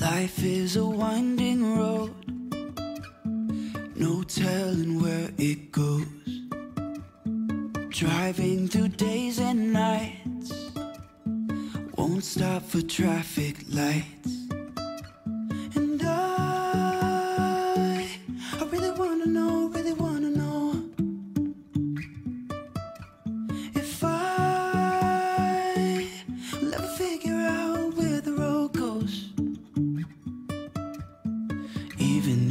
Life is a winding road, no telling where it goes. Driving through days and nights, won't stop for traffic lights. And I really wanna know if I'll ever figure out where the road goes. Even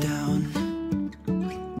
down.